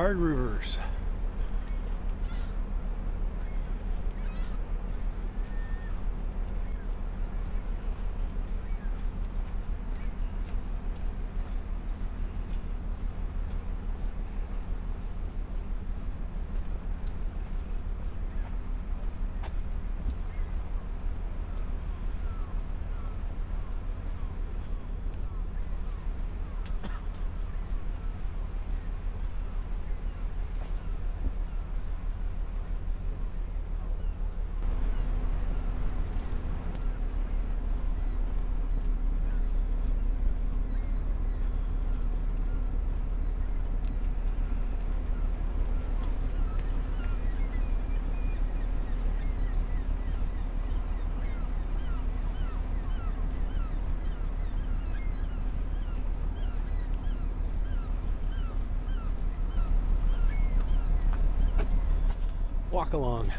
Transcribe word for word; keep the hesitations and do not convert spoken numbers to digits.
hard roofers. Walk along.